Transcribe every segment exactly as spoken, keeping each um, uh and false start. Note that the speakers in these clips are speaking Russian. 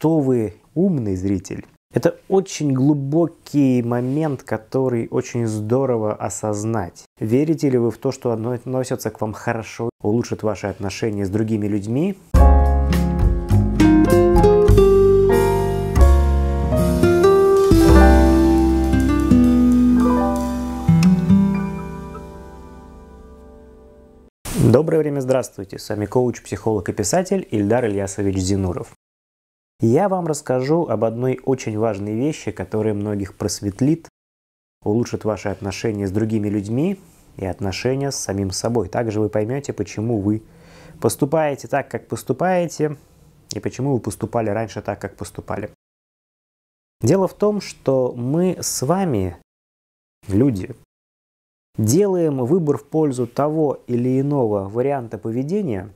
кто вы умный зритель. Это очень глубокий момент, который очень здорово осознать. Верите ли вы в то, что относятся к вам хорошо, улучшит ваши отношения с другими людьми? Доброе время, здравствуйте! С вами коуч, психолог и писатель Ильдар Ильясович Зинуров. Я вам расскажу об одной очень важной вещи, которая многих просветлит, улучшит ваши отношения с другими людьми и отношения с самим собой. Также вы поймете, почему вы поступаете так, как поступаете, и почему вы поступали раньше так, как поступали. Дело в том, что мы с вами, люди, делаем выбор в пользу того или иного варианта поведения,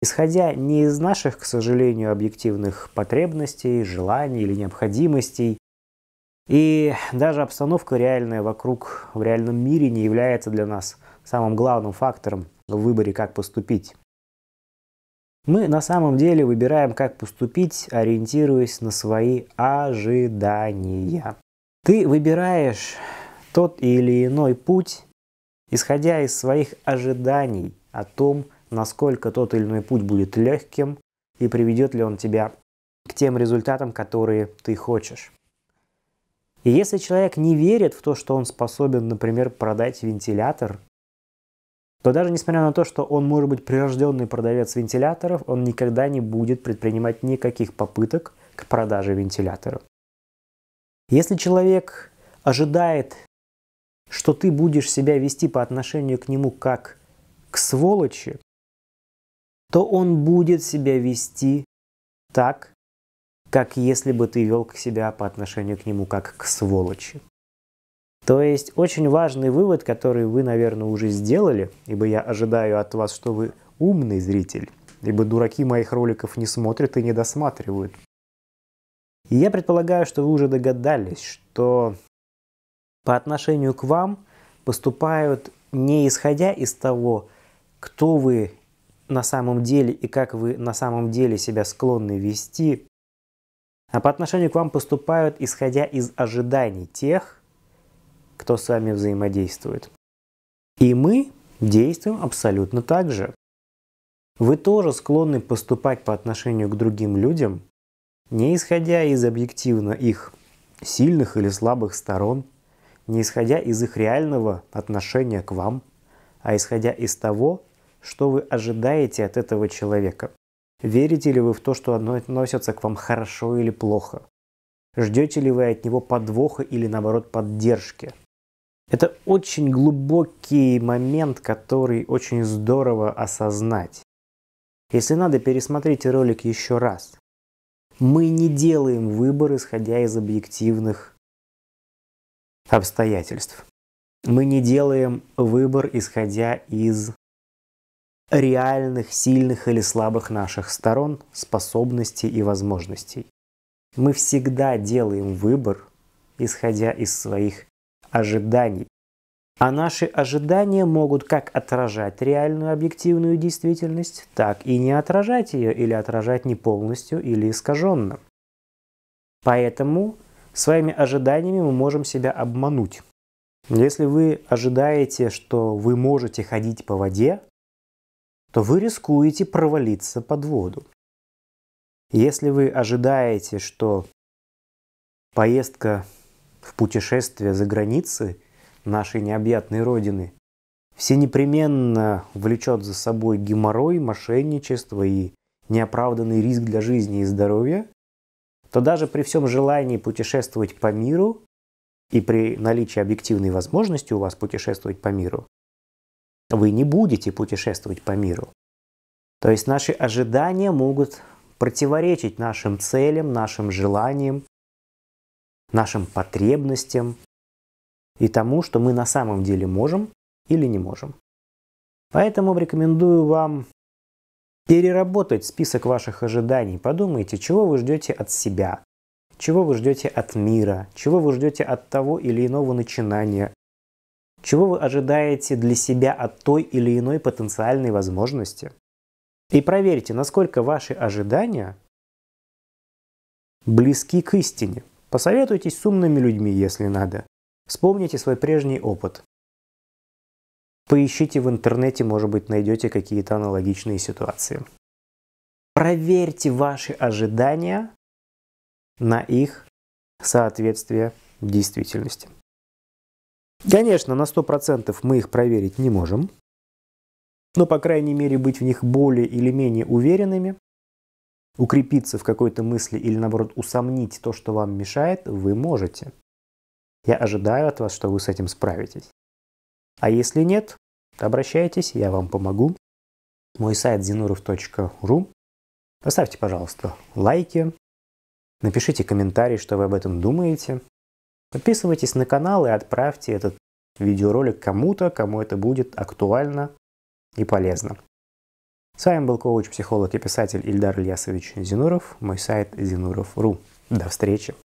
исходя не из наших, к сожалению, объективных потребностей, желаний или необходимостей. И даже обстановка реальная вокруг в реальном мире не является для нас самым главным фактором в выборе, как поступить. Мы на самом деле выбираем, как поступить, ориентируясь на свои ожидания. Ты выбираешь тот или иной путь, исходя из своих ожиданий о том, насколько тот или иной путь будет легким и приведет ли он тебя к тем результатам, которые ты хочешь. И если человек не верит в то, что он способен, например, продать вентилятор, то даже несмотря на то, что он может быть прирожденный продавец вентиляторов, он никогда не будет предпринимать никаких попыток к продаже вентилятора. Если человек ожидает, что ты будешь себя вести по отношению к нему как к сволочи, то он будет себя вести так, как если бы ты вел к себя по отношению к нему как к сволочи. То есть очень важный вывод, который вы, наверное, уже сделали, ибо я ожидаю от вас, что вы умный зритель, ибо дураки моих роликов не смотрят и не досматривают. И я предполагаю, что вы уже догадались, что по отношению к вам поступают не исходя из того, кто вы на самом деле и как вы на самом деле себя склонны вести, а по отношению к вам поступают, исходя из ожиданий тех, кто с вами взаимодействует. И мы действуем абсолютно так же. Вы тоже склонны поступать по отношению к другим людям, не исходя из объективно их сильных или слабых сторон, не исходя из их реального отношения к вам, а исходя из того, что вы ожидаете от этого человека. Верите ли вы в то, что относятся к вам хорошо или плохо? Ждете ли вы от него подвоха или, наоборот, поддержки? Это очень глубокий момент, который очень здорово осознать. Если надо, пересмотрите ролик еще раз. Мы не делаем выбор, исходя из объективных обстоятельств. Мы не делаем выбор, исходя из реальных, сильных или слабых наших сторон, способностей и возможностей. Мы всегда делаем выбор, исходя из своих ожиданий. А наши ожидания могут как отражать реальную объективную действительность, так и не отражать ее, или отражать не полностью, или искаженно. Поэтому своими ожиданиями мы можем себя обмануть. Если вы ожидаете, что вы можете ходить по воде, то вы рискуете провалиться под воду. Если вы ожидаете, что поездка в путешествие за границы нашей необъятной родины все непременно влечет за собой геморрой, мошенничество и неоправданный риск для жизни и здоровья, то даже при всем желании путешествовать по миру и при наличии объективной возможности у вас путешествовать по миру, вы не будете путешествовать по миру. То есть наши ожидания могут противоречить нашим целям, нашим желаниям, нашим потребностям и тому, что мы на самом деле можем или не можем. Поэтому рекомендую вам переработать список ваших ожиданий. Подумайте, чего вы ждете от себя, чего вы ждете от мира, чего вы ждете от того или иного начинания, чего вы ожидаете для себя от той или иной потенциальной возможности. И проверьте, насколько ваши ожидания близки к истине. Посоветуйтесь с умными людьми, если надо. Вспомните свой прежний опыт. Поищите в интернете, может быть, найдете какие-то аналогичные ситуации. Проверьте ваши ожидания на их соответствие действительности. Конечно, на сто процентов мы их проверить не можем, но, по крайней мере, быть в них более или менее уверенными, укрепиться в какой-то мысли или, наоборот, усомнить то, что вам мешает, вы можете. Я ожидаю от вас, что вы с этим справитесь. А если нет, обращайтесь, я вам помогу. Мой сайт зинуров точка ру. Поставьте, пожалуйста, лайки, напишите комментарий, что вы об этом думаете. Подписывайтесь на канал и отправьте этот видеоролик кому-то, кому это будет актуально и полезно. С вами был коуч, психолог и писатель Ильдар Ильясович Зинуров, мой сайт зинуров точка ру. До встречи!